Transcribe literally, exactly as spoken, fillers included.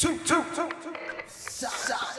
two, two, two, two.